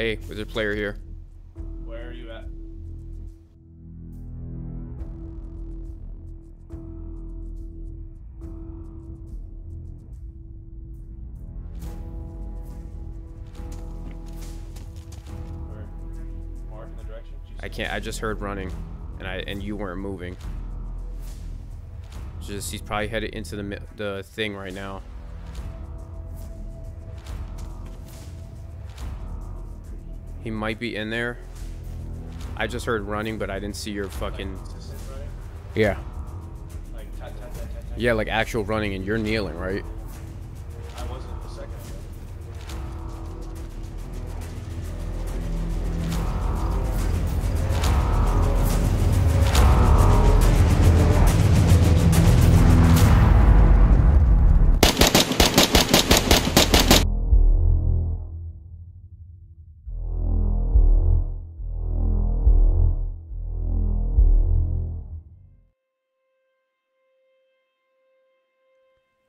Hey, there's a player here. Where are you at? I can't. I just heard running, and you weren't moving. Just he's probably headed into the thing right now. He might be in there. I just heard running, but I didn't see your fucking. Like, yeah. Like tat, tat. Yeah, like actual running, and you're kneeling, right? I wasn't a second ago.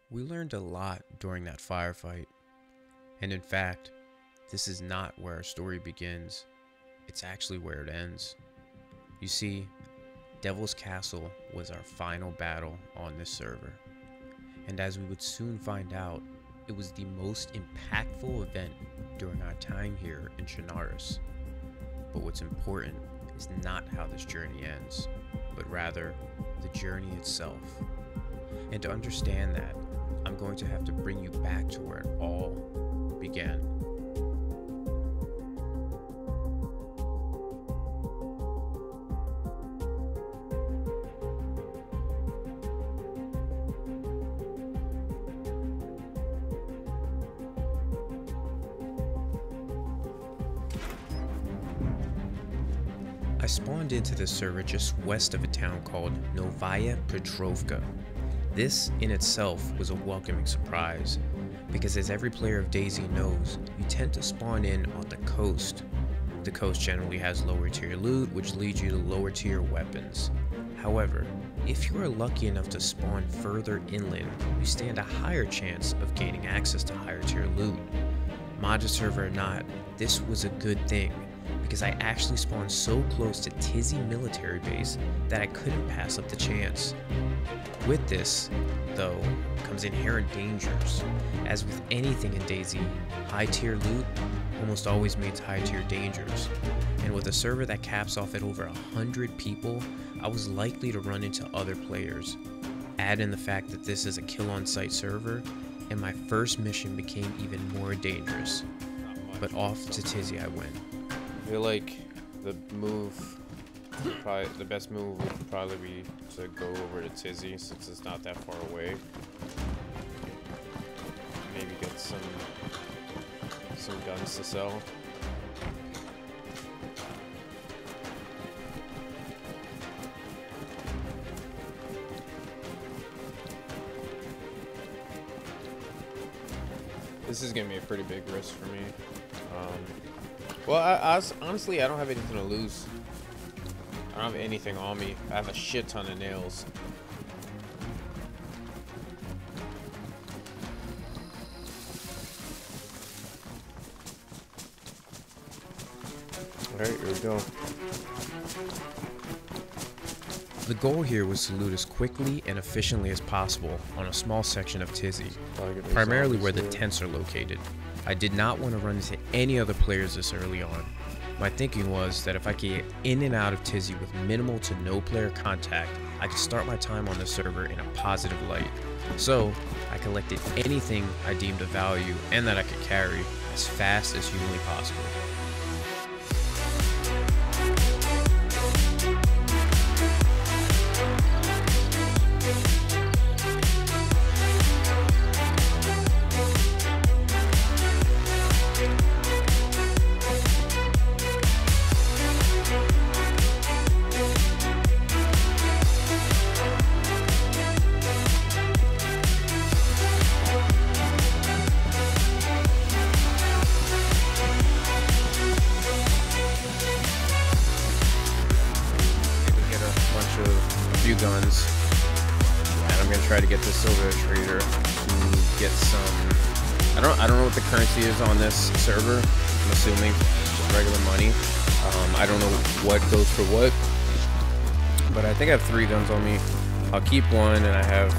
We learned a lot during that firefight, and in fact, this is not where our story begins, it's actually where it ends. You see, Devil's Castle was our final battle on this server, and as we would soon find out, it was the most impactful event during our time here in Chernarus. But what's important is not how this journey ends, but rather the journey itself. And to understand that, I'm going to have to bring you back to where it all began. I spawned into the server just west of a town called Novaya Petrovka. This in itself was a welcoming surprise, because as every player of DayZ knows, you tend to spawn in on the coast. The coast generally has lower tier loot, which leads you to lower tier weapons. However, if you are lucky enough to spawn further inland, you stand a higher chance of gaining access to higher tier loot. Modded server or not, this was a good thing, because I actually spawned so close to Tizzy military base that I couldn't pass up the chance. With this, though, comes inherent dangers. As with anything in DayZ, high-tier loot almost always means high-tier dangers. And with a server that caps off at over 100 people, I was likely to run into other players. Add in the fact that this is a kill-on-site server, and my first mission became even more dangerous. But off to Tizzy I went. I feel like the move... Probably the best move would probably be to go over to Tizzy, since it's not that far away. Maybe get some guns to sell. This is gonna be a pretty big risk for me. Well, honestly, I don't have anything to lose. I don't have anything on me. I have a shit ton of nails. Alright, here we go. The goal here was to loot as quickly and efficiently as possible on a small section of Tizzy, primarily where the tents are located. I did not want to run into any other players this early on. My thinking was that if I could get in and out of Tizzy with minimal to no player contact, I could start my time on the server in a positive light. So, I collected anything I deemed of value and that I could carry as fast as humanly possible. Guns, and I'm gonna try to get this silver trader to get some. I don't know what the currency is on this server. I'm assuming regular money. I don't know what goes for what, but I think I have 3 guns on me. I'll keep one, and I have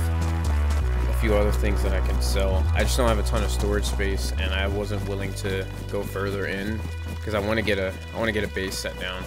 a few other things that I can sell. I just don't have a ton of storage space, and I wasn't willing to go further in because I want to get a base set down.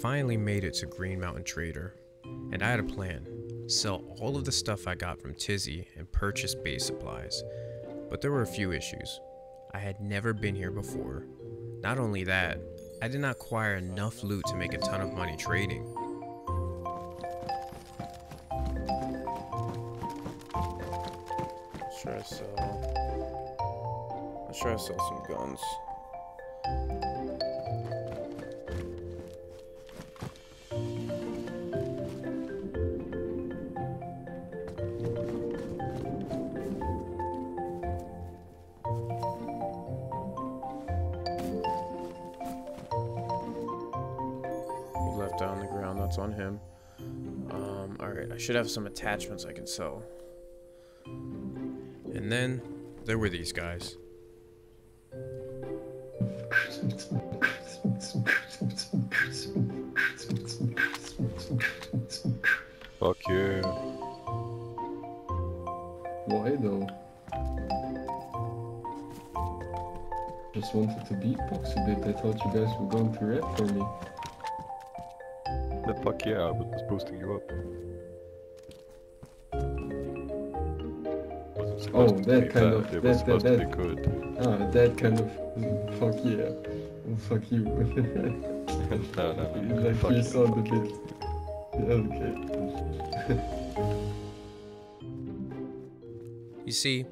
Finally made it to Green Mountain Trader, and I had a plan: sell all of the stuff I got from Tizzy and purchase base supplies. But there were a few issues. I had never been here before. Not only that, I did not acquire enough loot to make a ton of money trading. Let's try to sell some guns. On him. Alright, I should have some attachments I can sell. And then there were these guys. Fuck yeah. Why though? Just wanted to beatbox a bit. I thought you guys were going to rap for me. The fuck yeah, I was boosting you up. Oh, that kind of... It was supposed to be good. Ah, that kind of... Fuck yeah. Fuck you. No. Like you saw the bit. Okay. You see,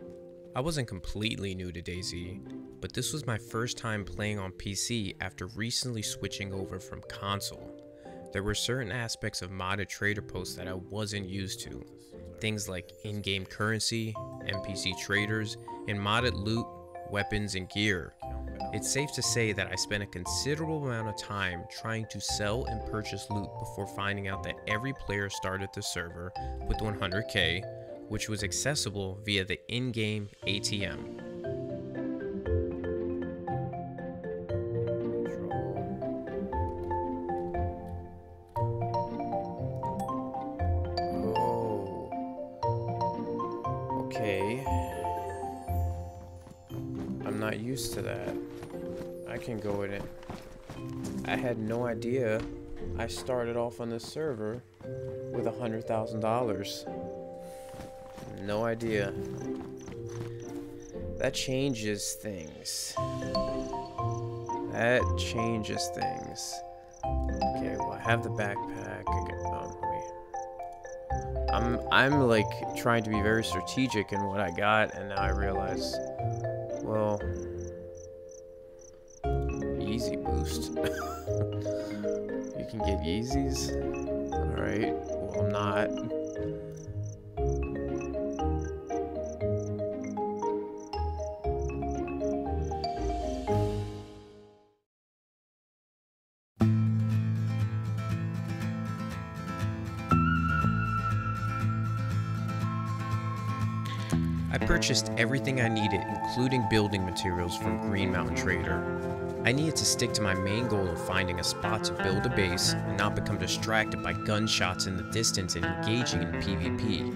I wasn't completely new to DayZ, but this was my first time playing on PC after recently switching over from console. There were certain aspects of modded trader posts that I wasn't used to. Things like in-game currency, NPC traders, and modded loot, weapons, and gear. It's safe to say that I spent a considerable amount of time trying to sell and purchase loot before finding out that every player started the server with 100k, which was accessible via the in-game ATM. Used to that. I can go with it. I had no idea I started off on this server with $100,000. No idea. That changes things. Okay, well, I have the backpack. I'm like trying to be very strategic in what I got, and now I realize, well, Yeezy boost. You can get Yeezys? Alright, well, I'm not. I purchased everything I needed, including building materials from Green Mountain Trader. I needed to stick to my main goal of finding a spot to build a base and not become distracted by gunshots in the distance and engaging in PvP.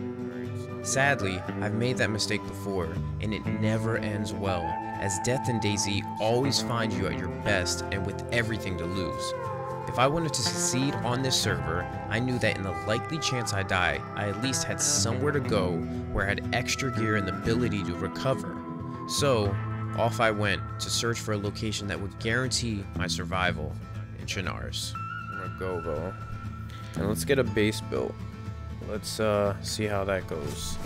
Sadly, I've made that mistake before, and it never ends well, as death in DayZ always finds you at your best and with everything to lose. If I wanted to succeed on this server, I knew that in the likely chance I die, I at least had somewhere to go where I had extra gear and the ability to recover. So, off I went to search for a location that would guarantee my survival in Chernarus. I'm gonna go though, and let's get a base built. Let's see how that goes.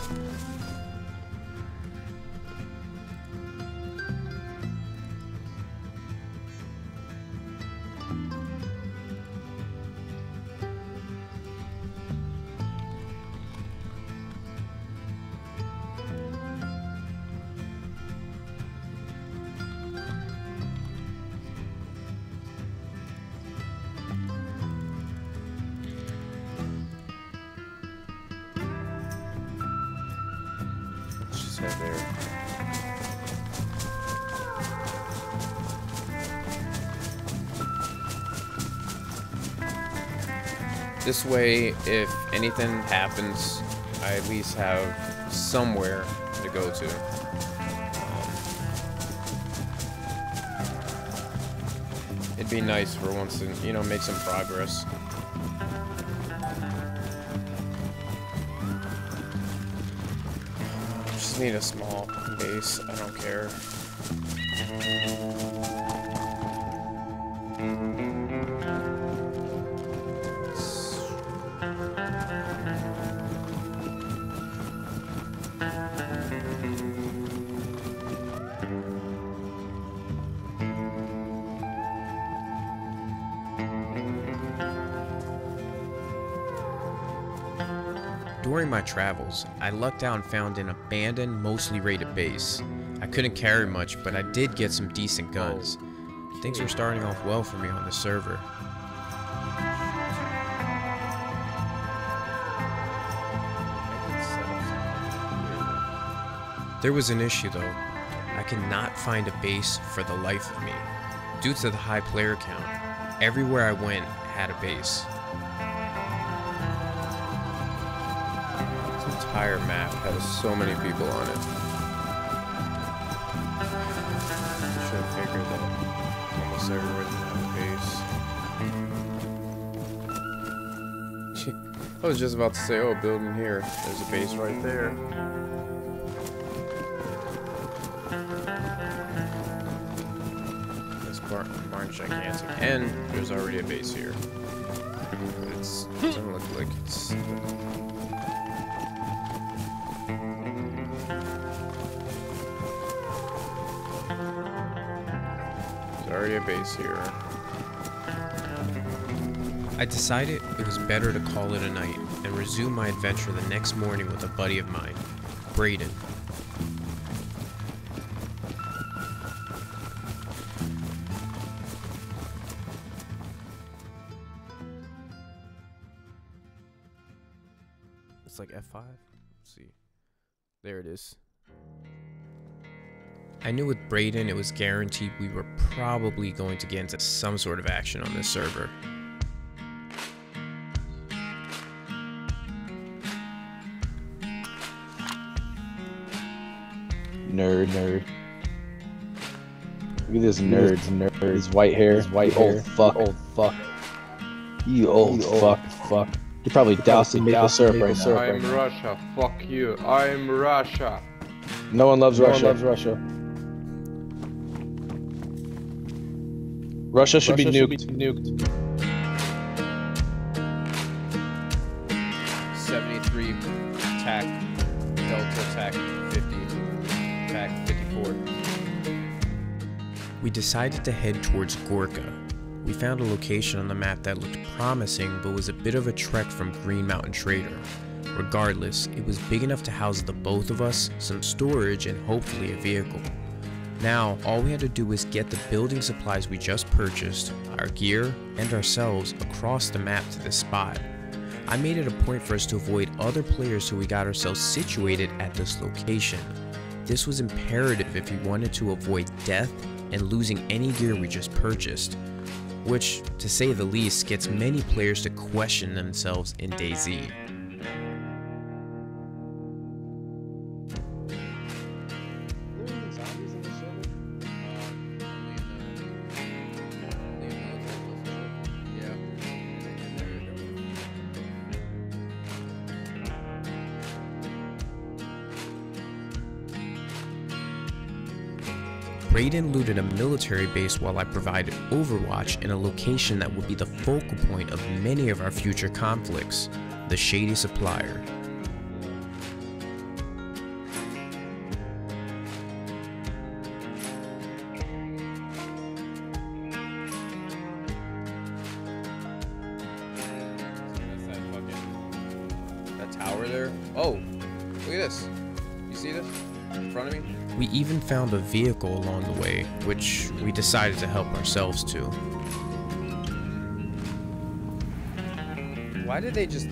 This way, if anything happens, I at least have somewhere to go to. It'd be nice for once to, you know, make some progress. Just need a small base, I don't care. During my travels, I lucked out and found an abandoned, mostly raided base. I couldn't carry much, but I did get some decent guns. Things were starting off well for me on the server. There was an issue though. I could not find a base for the life of me. Due to the high player count, everywhere I went had a base. The entire map has so many people on it. Should have figured that almost everywhere there's a base. I was just about to say, oh, building here. There's a base right there. This barn's gigantic. And there's already a base here. It doesn't look like it's... area base here. I decided it was better to call it a night and resume my adventure the next morning with a buddy of mine, Brayden. It's like F5. Let's see. There it is. I knew with Brayden it was guaranteed we were probably going to get into some sort of action on this server. Nerd. Look at this nerd. His white hair. Old fuck. You old fuck. You probably doused in maple syrup right now. I'm Russia. Fuck you. I'm Russia. No one loves Russia. Russia should be nuked. 73 attack, Delta attack 50, attack 54. We decided to head towards Gorka. We found a location on the map that looked promising but was a bit of a trek from Green Mountain Trader. Regardless, it was big enough to house the both of us, some storage, and hopefully a vehicle. Now, all we had to do was get the building supplies we just purchased, our gear, and ourselves across the map to this spot. I made it a point for us to avoid other players so we got ourselves situated at this location. This was imperative if we wanted to avoid death and losing any gear we just purchased, which, to say the least, gets many players to question themselves in DayZ. Brayden looted a military base while I provided overwatch in a location that would be the focal point of many of our future conflicts, the Shady Supplier. That tower there. Oh, look at this. You see this in front of me? We even found a vehicle along the way, which we decided to help ourselves to. Why did they just...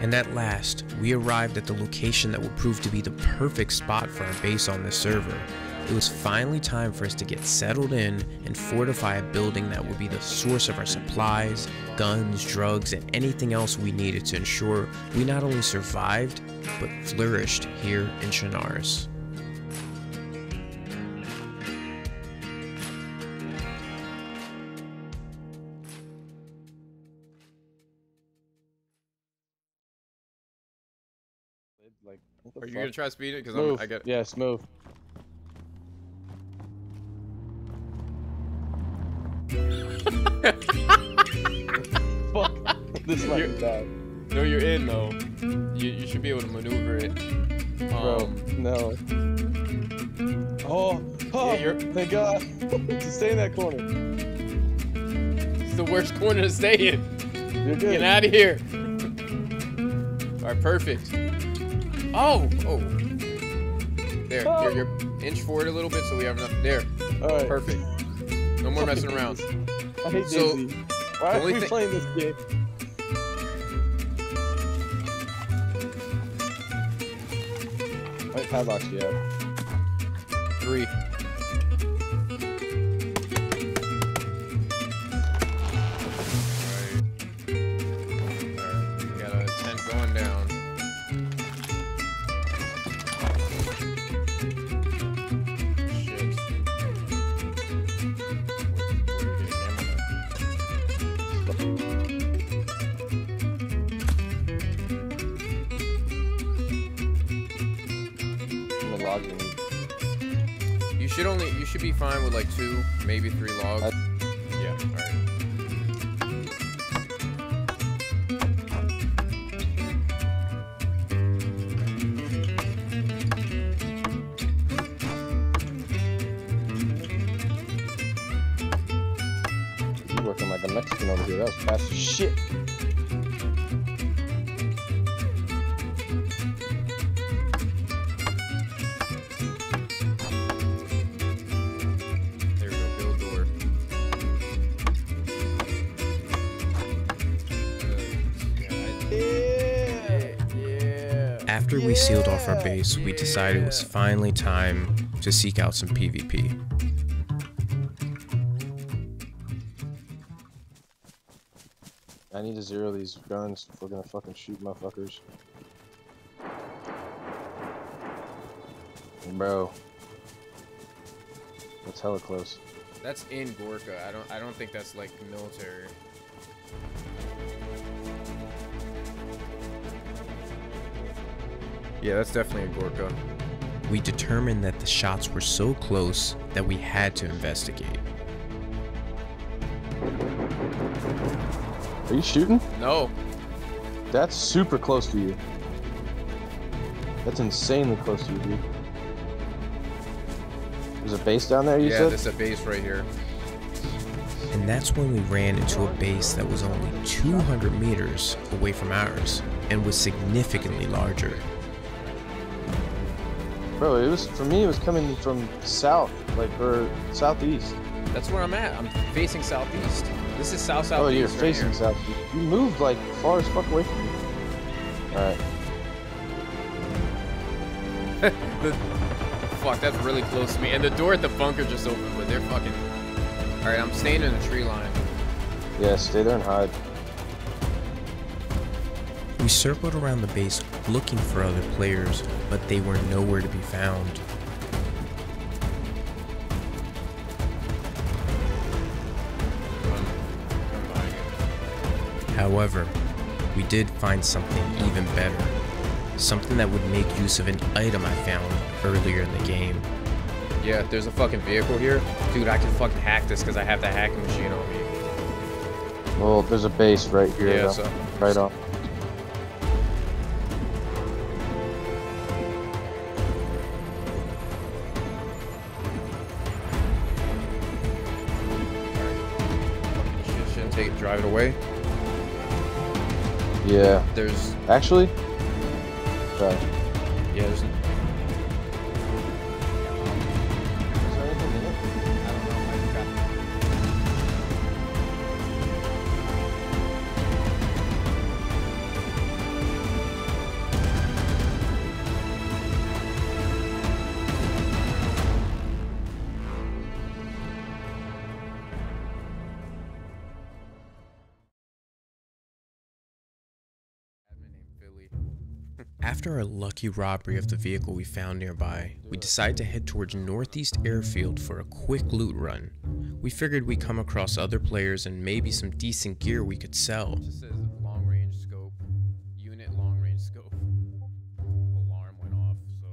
And at last, we arrived at the location that would prove to be the perfect spot for our base on this server. It was finally time for us to get settled in and fortify a building that would be the source of our supplies, guns, drugs, and anything else we needed to ensure we not only survived, but flourished here in Chernarus. Like, are you gonna try to speed it? Because I get it. Yes, move. Fuck. This might die. No, you're in though. You should be able to maneuver it. Bro, no. Oh, yeah, thank God. Just stay in that corner. It's the worst corner to stay in. You're good. Get out of here. All right, perfect. Oh. There, you're inch forward a little bit so we have enough. There. All right. Perfect. No more messing around. I hate DayZ. Why are we playing this game? What padlocks do you have? 3. Alright. We got a tent going down. You should be fine with like 2, maybe 3 logs. Yeah, all right. You're working like a Mexican over here. That was fast as shit. After we sealed off our base, we decided it was finally time to seek out some PvP. I need to zero these guns if we're gonna fucking shoot motherfuckers. Bro, that's hella close. That's in Gorka. I don't think that's like military. Yeah, that's definitely a Gorka. We determined that the shots were so close that we had to investigate. Are you shooting? No. That's super close to you. That's insanely close to you, dude. There's a base down there, you said? Yeah, there's a base right here. And that's when we ran into a base that was only 200 meters away from ours and was significantly larger. Bro, for me it was coming from south, or southeast. That's where I'm at. I'm facing southeast. This is southeast. Oh, you're facing right southeast. You moved like far as fuck away from me. Alright. Fuck, that's really close to me. And the door at the bunker just opened, but they're fucking... Alright, I'm staying in a tree line. Yeah, stay there and hide. We circled around the base looking for other players, but they were nowhere to be found. However, we did find something even better. Something that would make use of an item I found earlier in the game. Yeah, there's a fucking vehicle here. Dude, I can fucking hack this because I have the hacking machine on me. Well, there's a base right here. Yeah, so, right off. Shouldn't take it, drive it away. Yeah. There's actually. Sorry. Yeah, there's. After our lucky robbery of the vehicle we found nearby, we decided to head towards Northeast Airfield for a quick loot run. We figured we'd come across other players and maybe some decent gear we could sell. It says long range scope, unit long range scope. Alarm went off, so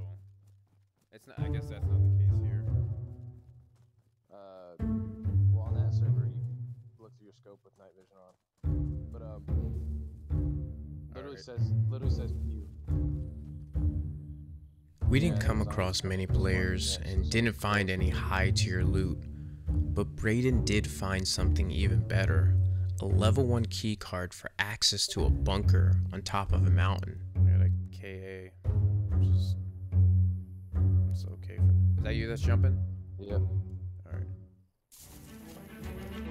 it's not, I guess that's not the case here. Well, on that server you can look through your scope with night vision on. But literally says view. We didn't come across many players and didn't find any high tier loot, but Brayden did find something even better, a level 1 key card for access to a bunker on top of a mountain. I got a KA, which is it's okay for. Is that you that's jumping? Yeah. Alright.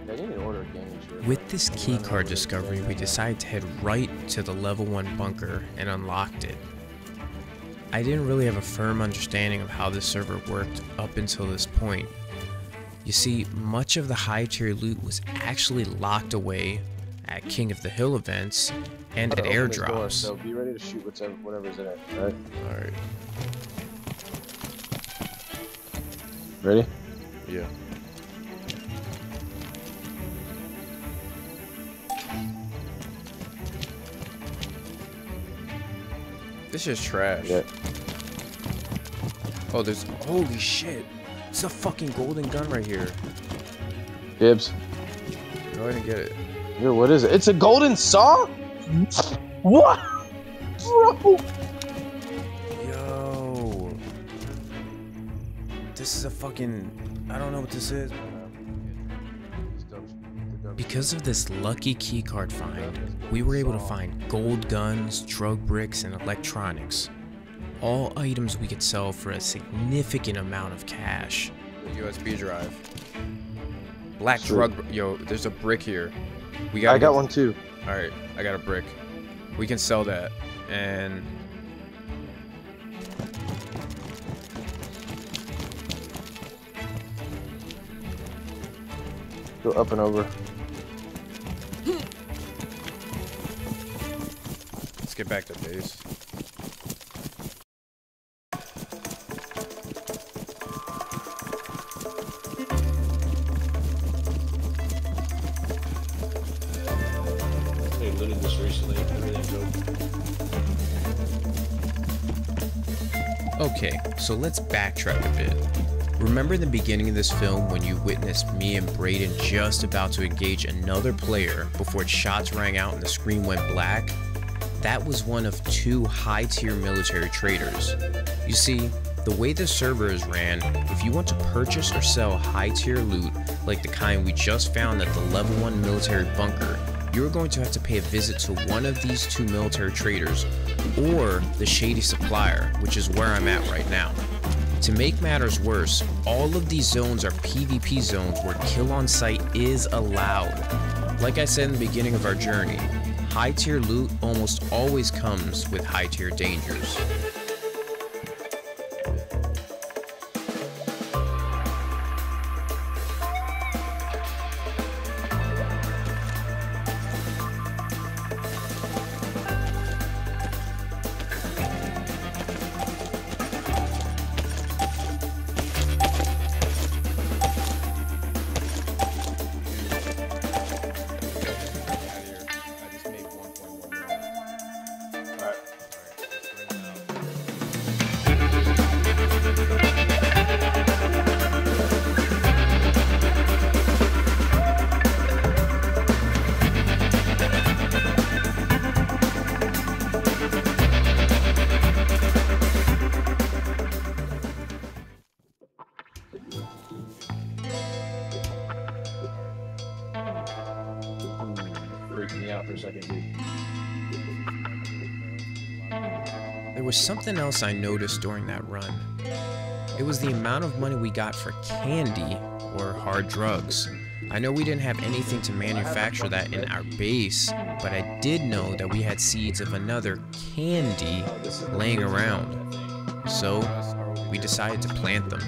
I didn't even order a game sure. With this key card discovery, we decided to head right to the level 1 bunker and unlocked it. I didn't really have a firm understanding of how this server worked up until this point. You see, much of the high tier loot was actually locked away at King of the Hill events and at airdrops. Door, so be ready to shoot whatever's in it, alright? Alright. Ready? Yeah. This is trash. Yeah. Oh, there's. Holy shit! It's a fucking golden gun right here. Dibs. Go ahead and get it. Dude, what is it? It's a golden saw? What? Bro! Yo. This is a fucking. I don't know what this is. Because of this lucky keycard find, we were able to find gold guns, drug bricks, and electronics. All items we could sell for a significant amount of cash. USB drive. Black drug. Yo, there's a brick here. We got. I got one too. All right, I got a brick. We can sell that, and go up and over. Get back to base. They looted this recently. Okay, so let's backtrack a bit. Remember in the beginning of this film when you witnessed me and Brayden just about to engage another player before shots rang out and the screen went black? That was one of two high-tier military traders. You see, the way the server is ran, if you want to purchase or sell high-tier loot, like the kind we just found at the level 1 military bunker, you're going to have to pay a visit to one of these two military traders, or the Shady Supplier, which is where I'm at right now. To make matters worse, all of these zones are PvP zones where kill on sight is allowed. Like I said in the beginning of our journey, high-tier loot almost always comes with high-tier dangers. for a second, dude. There was something else I noticed during that run. It was the amount of money we got for candy or hard drugs. I know we didn't have anything to manufacture that in our base, but I did know that we had seeds of another candy laying around. So, we decided to plant them.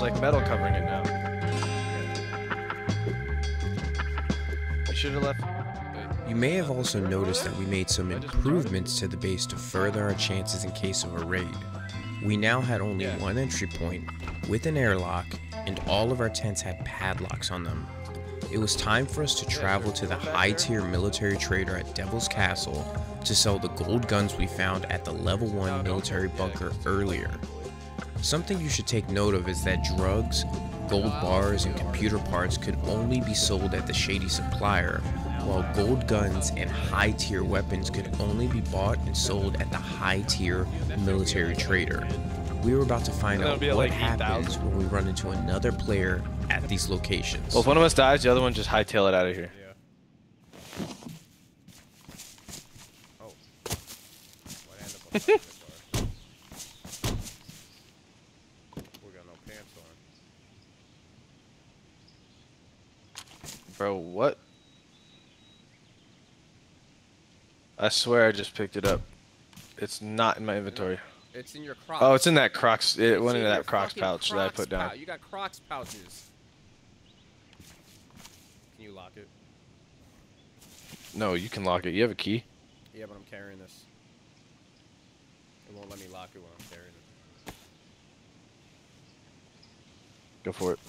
Like metal covering it now. I should have left. You may have also noticed that we made some improvements to the base to further our chances in case of a raid. We now had only one entry point with an airlock, and all of our tents had padlocks on them. It was time for us to travel to the high-tier military trader at Devil's Castle to sell the gold guns we found at the level 1 military bunker earlier. Something you should take note of is that drugs, gold bars, and computer parts could only be sold at the Shady Supplier, while gold guns and high-tier weapons could only be bought and sold at the high-tier military trader. We were about to find out what happens when we run into another player at these locations. Well, if one of us dies, the other one just hightail it out of here. Yeah. Oh. Bro, what? I swear I just picked it up. It's not in my inventory. It's in your Crocs. Oh, it's in that Crocs. It went into that Crocs pouch that I put down. You got Crocs pouches. Can you lock it? No, you can lock it. You have a key? Yeah, but I'm carrying this. It won't let me lock it when I'm carrying it. Go for it.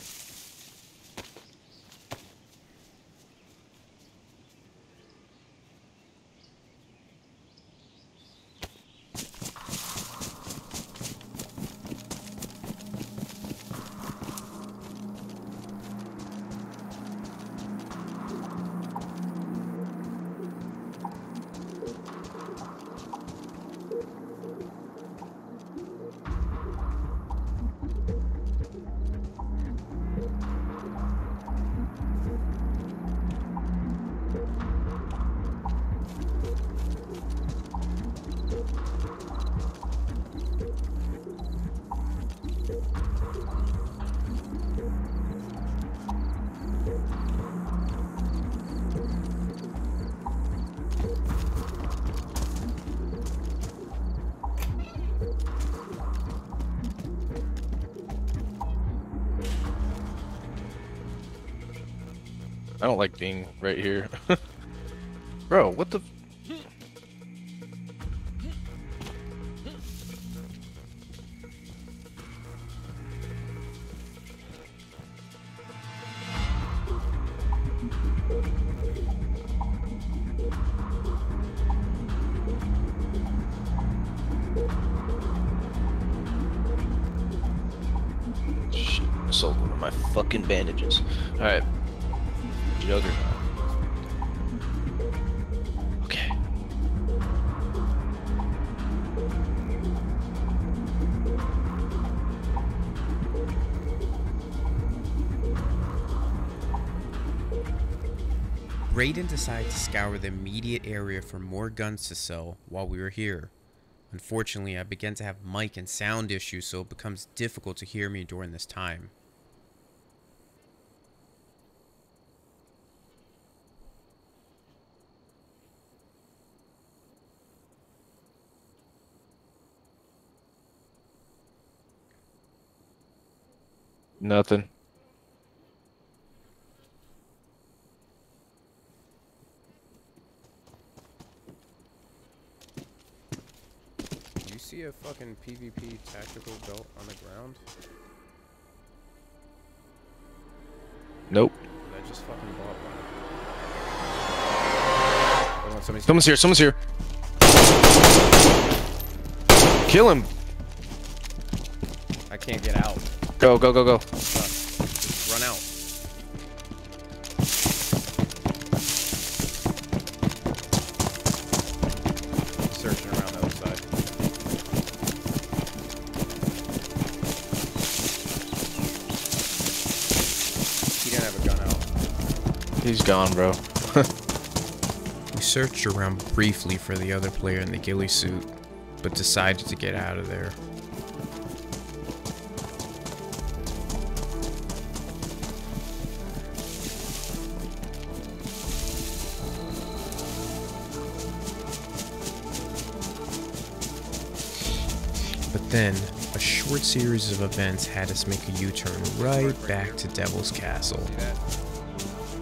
I don't like being right here. Bro, what the... Shit, I sold one of my fucking bandages. Alright. Juggernaut. Okay. Brayden decided to scour the immediate area for more guns to sell while we were here. Unfortunately, I began to have mic and sound issues, so it becomes difficult to hear me during this time. Nothing. Do you see a fucking PvP tactical belt on the ground? Nope. I just fucking bought one. Oh, someone's here, someone's here. Kill him. I can't get out. Go, go, go, go. Run out. Searching around the other side. He didn't have a gun out. He's gone, bro. We searched around briefly for the other player in the ghillie suit, but decided to get out of there. But then, a short series of events had us make a U-turn right back to Devil's Castle.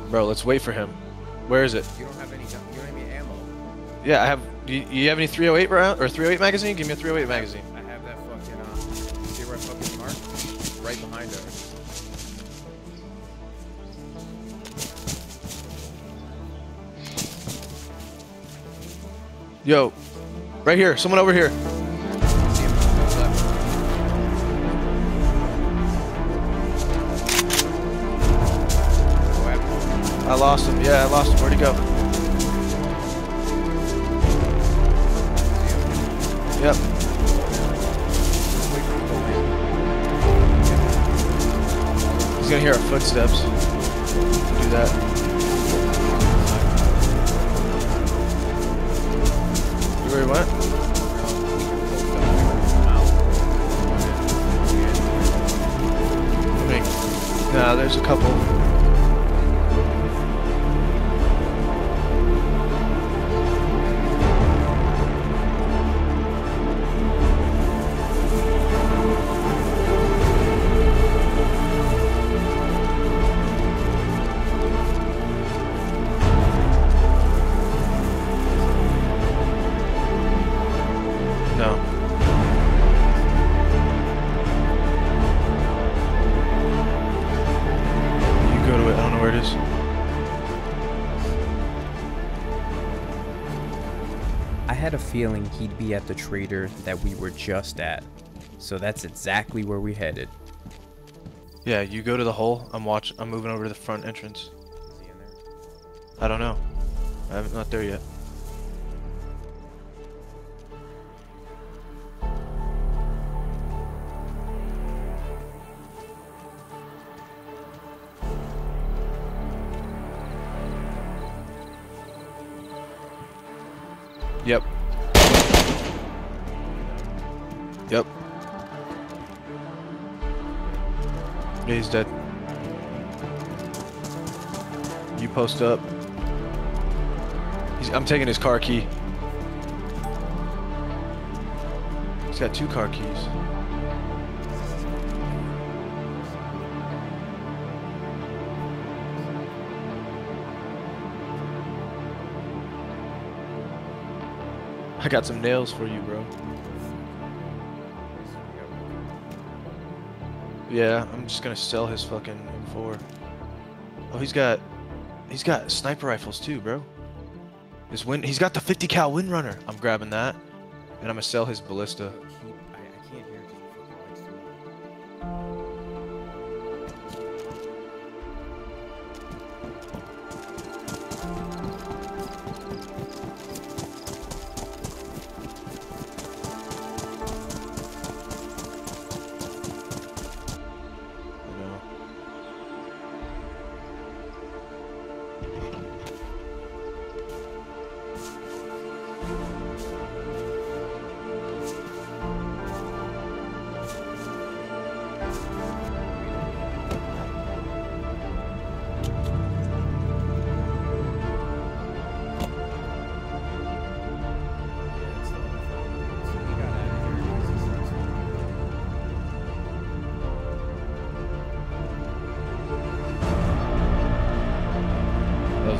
Bro, let's wait for him. Where is it? You don't have any ammo. Yeah, I have. Do you have any 308 round or 308 magazine? Give me a 308 magazine. I have that fucking see where I fucking mark? Right behind her. Yo, right here. Someone over here. I lost him. Yeah, I lost him. Where'd he go? Yep. He's gonna hear our footsteps. Do that. You where he went? Wait. Nah, there's a couple. I had a feeling he'd be at the trader that we were just at, so that's exactly where we headed. Yeah, you go to the hole. I'm moving over to the front entrance. Is he in there? I don't know. I'm not there yet. Yep. Yep. Yeah, he's dead. You post up. I'm taking his car key. He's got two car keys. I got some nails for you, bro. Yeah, I'm just gonna sell his fucking M4. Oh, he's got sniper rifles too, bro. He's got the 50 cal Windrunner. I'm grabbing that, and I'm gonna sell his Ballista. I can't hear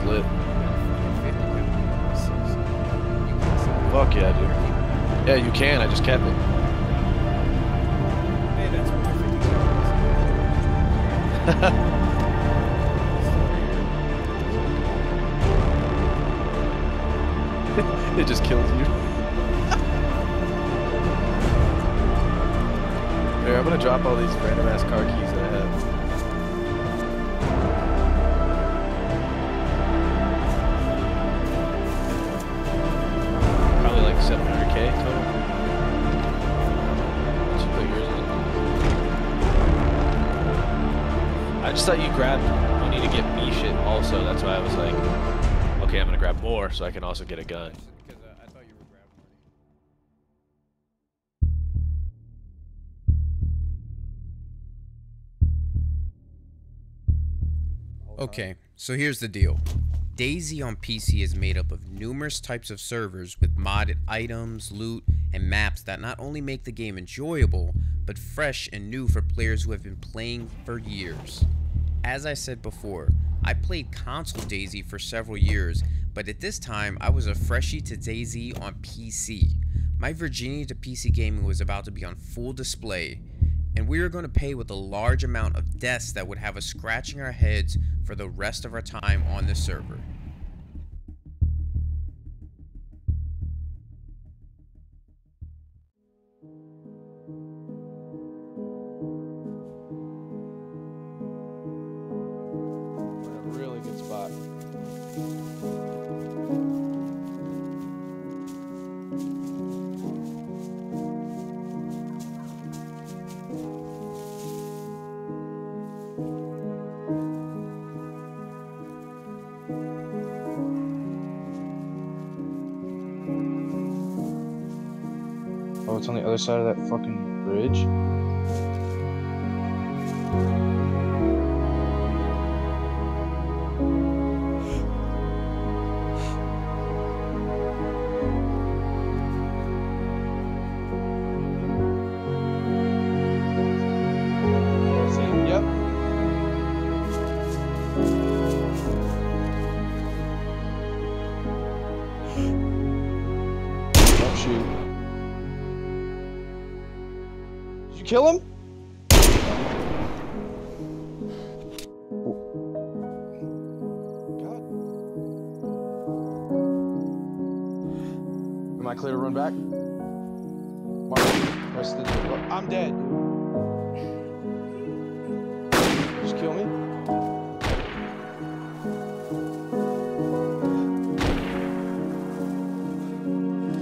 lit. Fuck yeah, dude. Yeah, you can. I just kept it. Hey, that's perfect. It just killed you. There, I'm gonna drop all these random ass car keys that I have. Probably like 700K total. Two figures. I just thought you grabbed money to get me shit also. That's why I was like, okay, I'm gonna grab more so I can also get a gun. Okay, so here's the deal. DayZ on PC is made up of numerous types of servers with modded items, loot, and maps that not only make the game enjoyable, but fresh and new for players who have been playing for years. As I said before, I played console DayZ for several years, but at this time I was a freshie to DayZ on PC. My virginity to PC gaming was about to be on full display, and we were going to pay with a large amount of deaths that would have us scratching our heads for the rest of our time on this server. It's on the other side of that fucking bridge. Kill him? God. Am I clear to run back? Mark, press the door. I'm dead. Just kill me.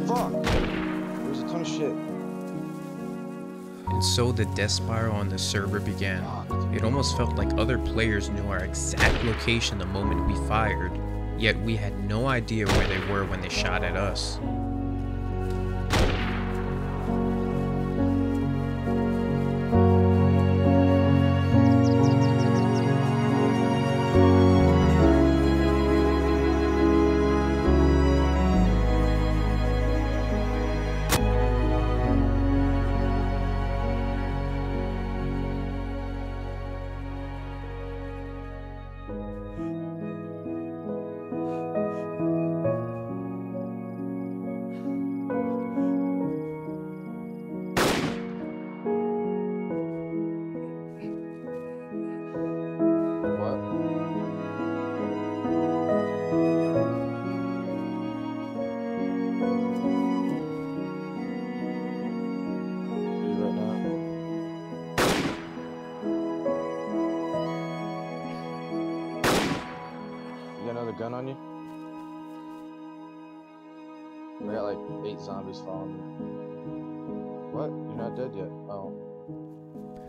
Fuck. There's a ton of shit. And so the death spiral on the server began. It almost felt like other players knew our exact location the moment we fired, yet we had no idea where they were when they shot at us. Gun on you? I got like 8 zombies following me. What? You're not dead yet? Oh.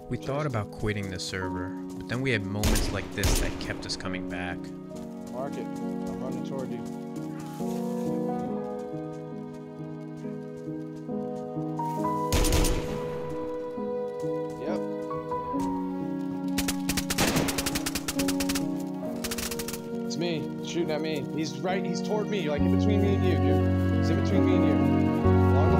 We thought about quitting the server, but then we had moments like this that kept us coming back. Mark it. I'm running toward you. Shooting at me. He's right, he's toward me, like in between me and you, dude. He's in between me and you. Along the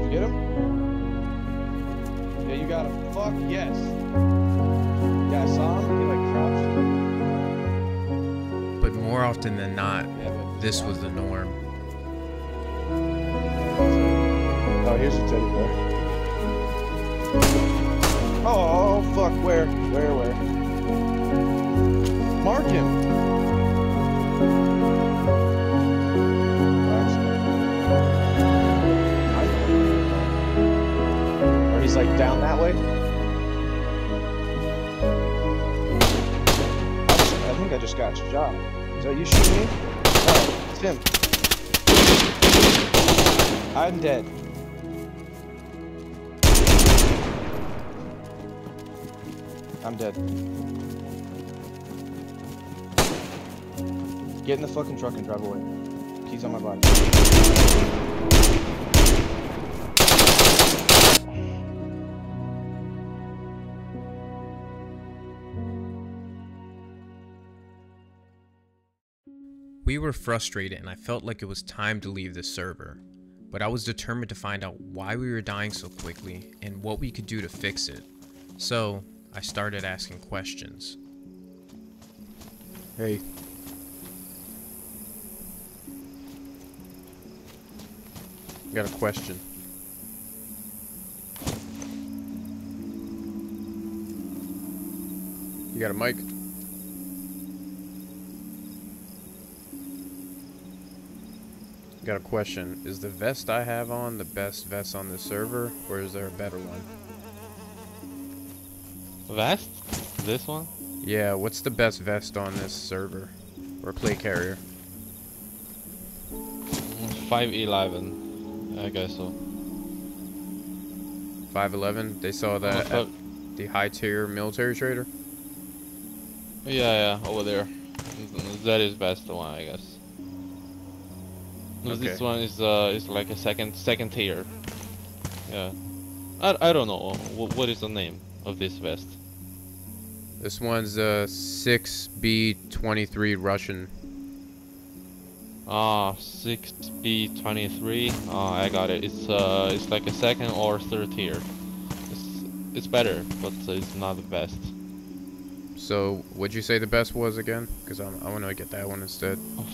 wall. Did you get him? Yeah, you got him. Fuck yes. Yeah, I saw him. He like crouched. But more often than not, this was the norm. Oh, here's your teddy bear. Oh fuck, where? Mark him! down that way? I think I just got your job. Is that you shooting me? Oh, it's him. I'm dead. I'm dead. Get in the fucking truck and drive away. Keys on my body. We were frustrated and I felt like it was time to leave this server, but I was determined to find out why we were dying so quickly and what we could do to fix it. So I started asking questions. Hey. I got a question. You got a mic? Got a question. Is the vest I have on the best vest on the server, or is there a better one? Vest? This one? Yeah, what's the best vest on this server? Or play carrier? 511. I guess so. 511? They saw that at the high tier military trader? Yeah, over there. That is best one, I guess. Okay. This one is like a second tier. Yeah, I don't know what is the name of this vest. This one's 6B23 Russian. Ah, 6B23. Ah, I got it. It's like a second or third tier. It's better, but it's not the best. So, what'd you say the best was again? Because I want to get that one instead. Oh.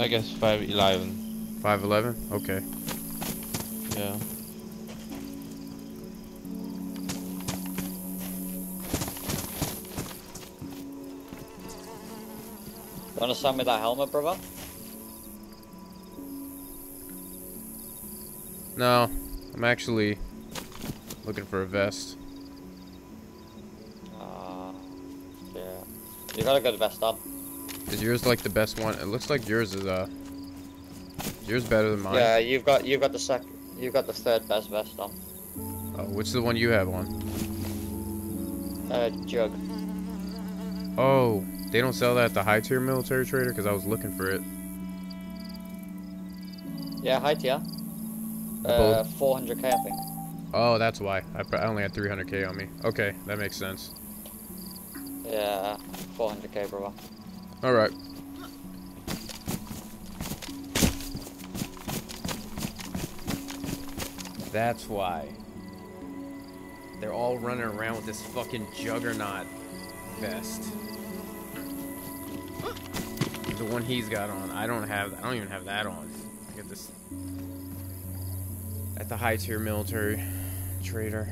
I guess 511. 511? Okay. Yeah. You wanna sell me that helmet, brother? No, I'm actually looking for a vest. Yeah. You gotta get the vest up. Is yours like the best one? It looks like yours is yours better than mine. Yeah, you've got the third best vest on. Oh, which is the one you have on? Jug. Oh, they don't sell that at the high tier military trader because I was looking for it. Yeah, high tier. 400k I think. Oh, that's why. I only had 300k on me. Okay, that makes sense. Yeah, 400k, brother. All right. That's why. They're all running around with this fucking juggernaut vest. The one he's got on. I don't even have that on. I got this at the high tier military trader.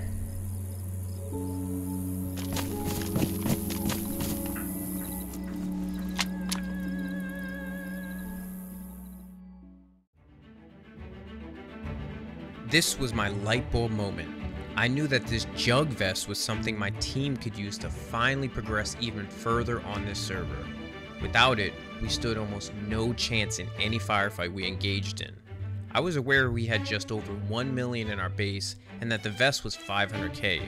This was my light bulb moment. I knew that this jug vest was something my team could use to finally progress even further on this server. Without it, we stood almost no chance in any firefight we engaged in. I was aware we had just over 1 million in our base and that the vest was 500k.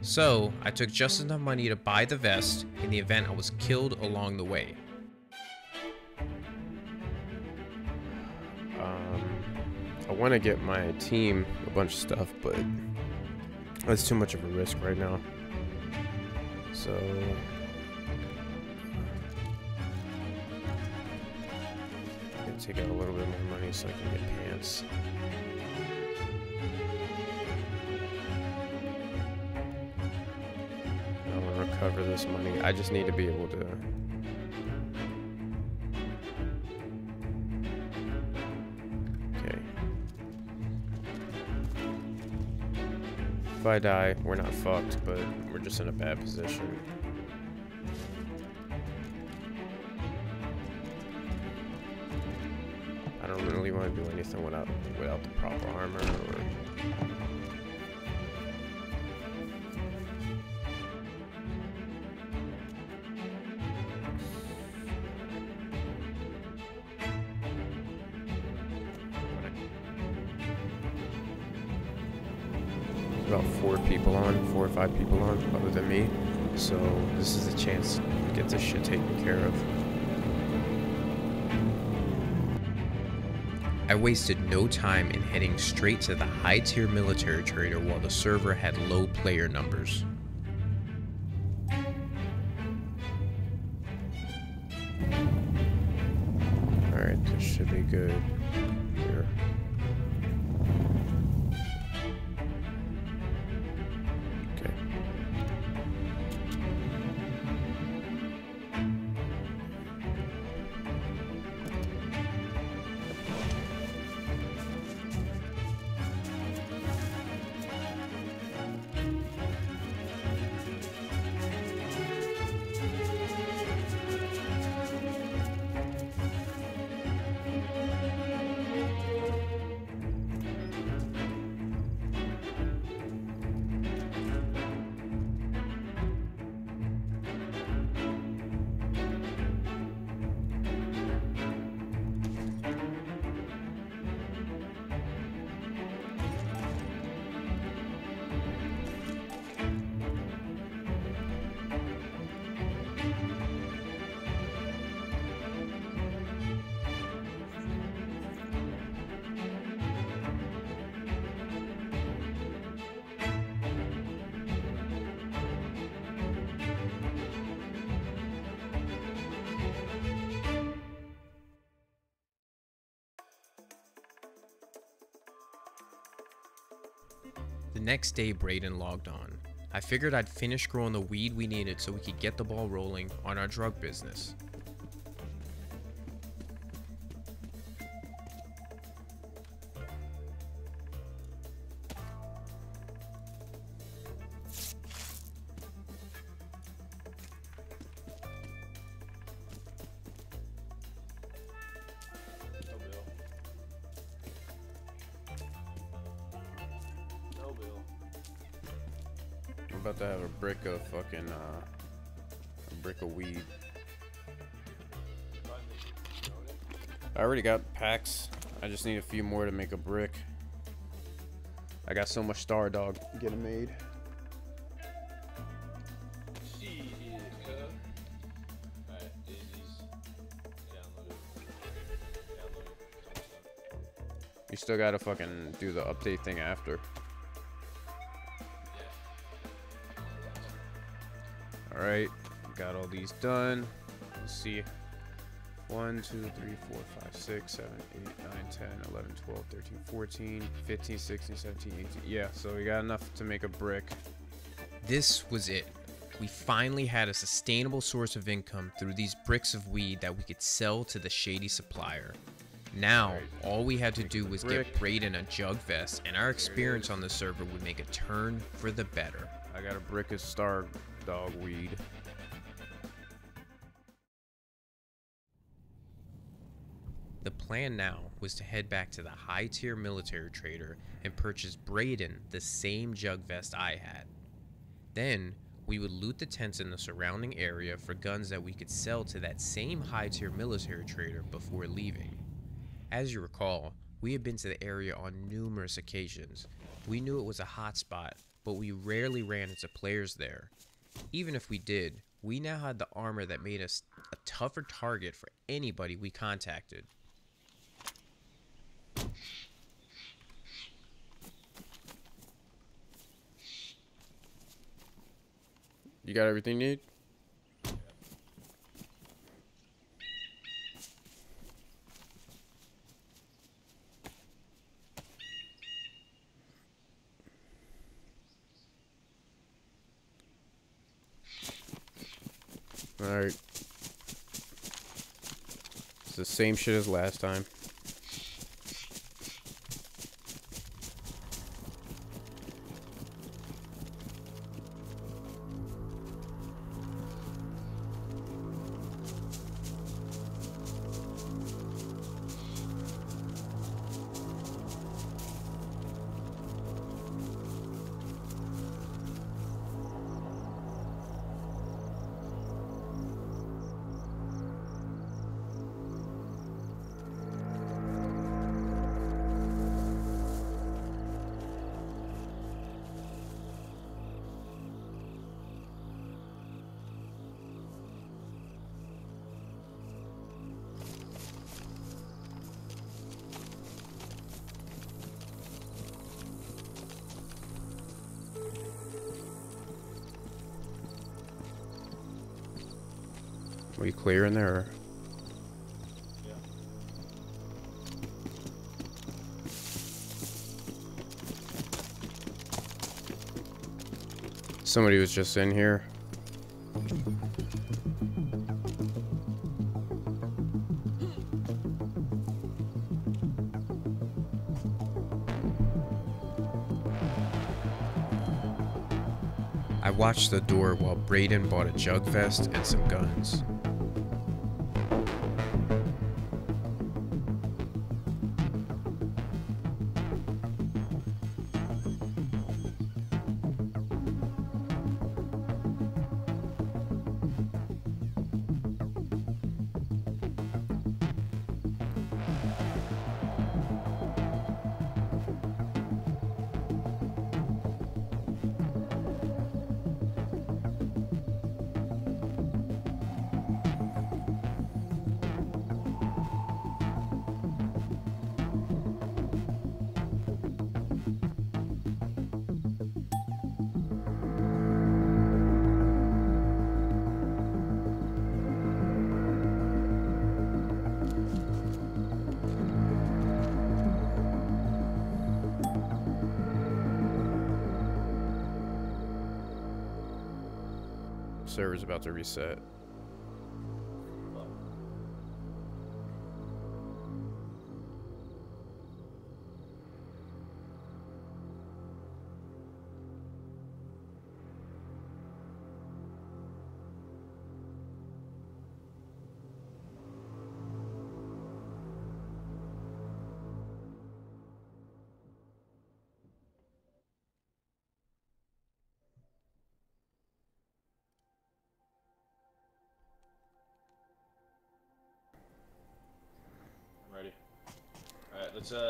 So I took just enough money to buy the vest in the event I was killed along the way. I want to get my team a bunch of stuff, but that's too much of a risk right now. So I'm going to take out a little bit more money so I can get pants. I want to recover this money. I just need to be able to... If I die, we're not fucked, but we're just in a bad position. I don't really want to do anything without the proper armor or about 4 or 5 people on, other than me. So this is a chance to get this shit taken care of. I wasted no time in heading straight to the high-tier military trader while the server had low player numbers. Alright, this should be good. Here. Okay. The next day, Brayden logged on. I figured I'd finish growing the weed we needed so we could get the ball rolling on our drug business. About to have a brick of fucking a brick of weed. I already got packs. I just need a few more to make a brick. I got so much Star Dog getting made. You still gotta fucking do the update thing after. Alright, got all these done. Let's see. 1, 2, 3, 4, 5, 6, 7, 8, 9, 10, 11, 12, 13, 14, 15, 16, 17, 18. Yeah, so we got enough to make a brick. This was it. We finally had a sustainable source of income through these bricks of weed that we could sell to the Shady Supplier. Now, all we had to do was get Brayden a jug vest, and our experience on the server would make a turn for the better. I got a brick of Star Dog weed. The plan now was to head back to the high-tier military trader and purchase Brayden the same jug vest I had. Then, we would loot the tents in the surrounding area for guns that we could sell to that same high-tier military trader before leaving. As you recall, we had been to the area on numerous occasions. We knew it was a hot spot, but we rarely ran into players there. Even if we did, we now had the armor that made us a tougher target for anybody we contacted. You got everything you need? Alright. It's the same shit as last time. Are you clear in there? Or? Yeah. Somebody was just in here. I watched the door while Brayden bought a jug vest and some guns. Server's about to reset.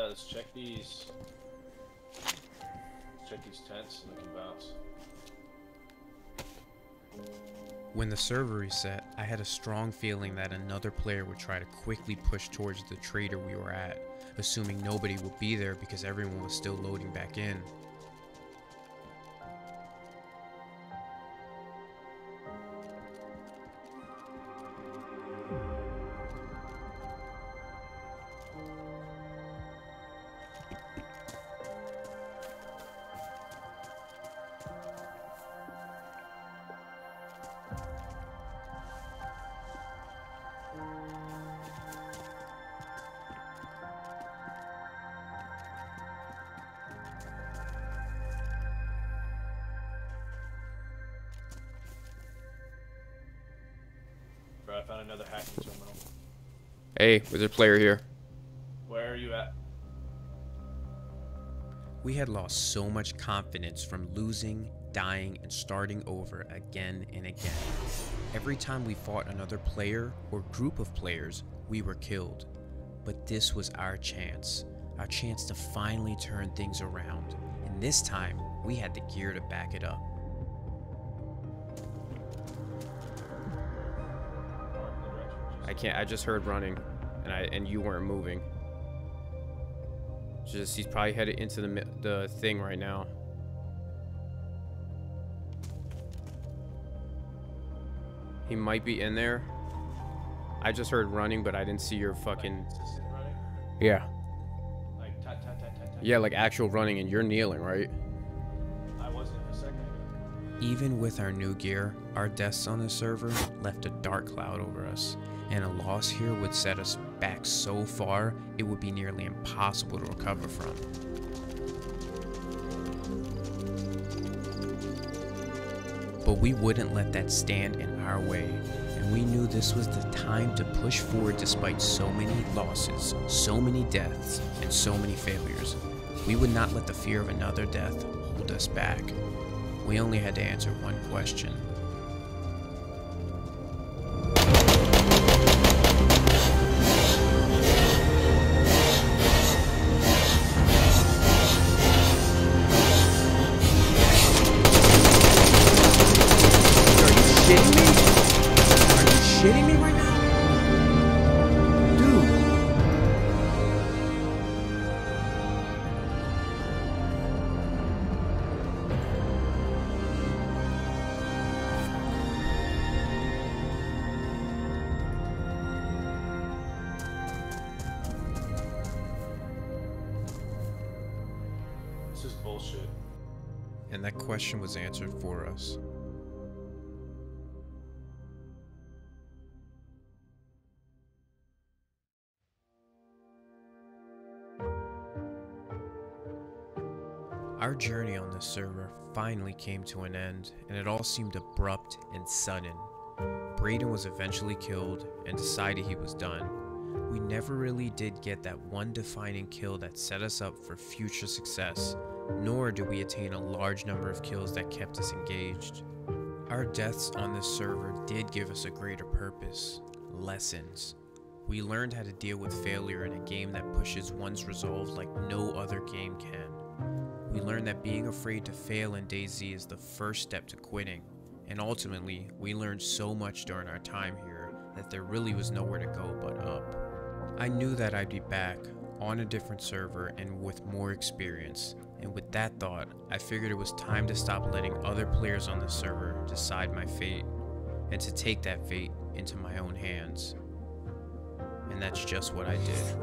Let's check these. Let's check these tents and we can bounce. When the server reset, I had a strong feeling that another player would try to quickly push towards the trader we were at, assuming nobody would be there because everyone was still loading back in. I found another hacking terminal. Hey, there's a player here. Where are you at? We had lost so much confidence from losing, dying, and starting over again and again. Every time we fought another player or group of players, we were killed. But this was our chance to finally turn things around. And this time, we had the gear to back it up. I can't. I just heard running, and you weren't moving. Just he's probably headed into the thing right now. He might be in there. I just heard running, but I didn't see your fucking. Yeah. Like yeah, like actual running, and you're kneeling, right? I wasn't for a second. Even with our new gear, our deaths on the server left a dark cloud over us. And a loss here would set us back so far, it would be nearly impossible to recover from. But we wouldn't let that stand in our way, and we knew this was the time to push forward despite so many losses, so many deaths, and so many failures. We would not let the fear of another death hold us back. We only had to answer one question. bullshit. And that question was answered for us. Our journey on this server finally came to an end, and it all seemed abrupt and sudden. Brayden was eventually killed and decided he was done. We never really did get that one defining kill that set us up for future success, nor did we attain a large number of kills that kept us engaged. Our deaths on this server did give us a greater purpose, lessons. We learned how to deal with failure in a game that pushes one's resolve like no other game can. We learned that being afraid to fail in DayZ is the first step to quitting, and ultimately, we learned so much during our time here that there really was nowhere to go but up. I knew that I'd be back, on a different server and with more experience, and with that thought, I figured it was time to stop letting other players on the server decide my fate, and to take that fate into my own hands. And that's just what I did.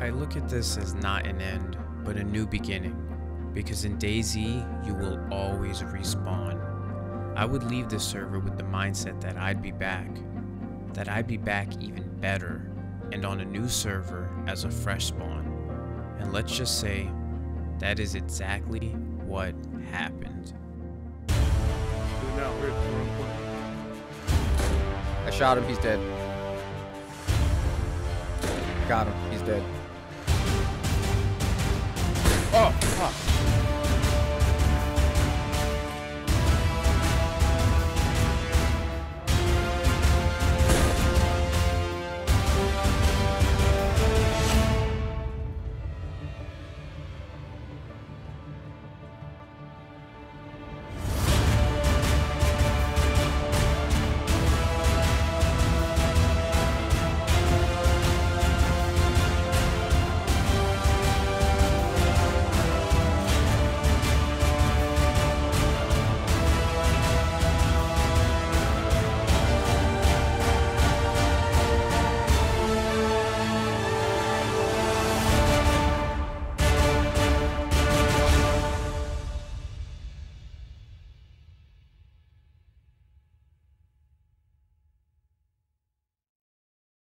I look at this as not an end, but a new beginning, because in DayZ, you will always respawn. I would leave this server with the mindset that I'd be back. That I'd be back even better, and on a new server as a fresh spawn. And let's just say, that is exactly what happened. I shot him, he's dead. Got him, he's dead.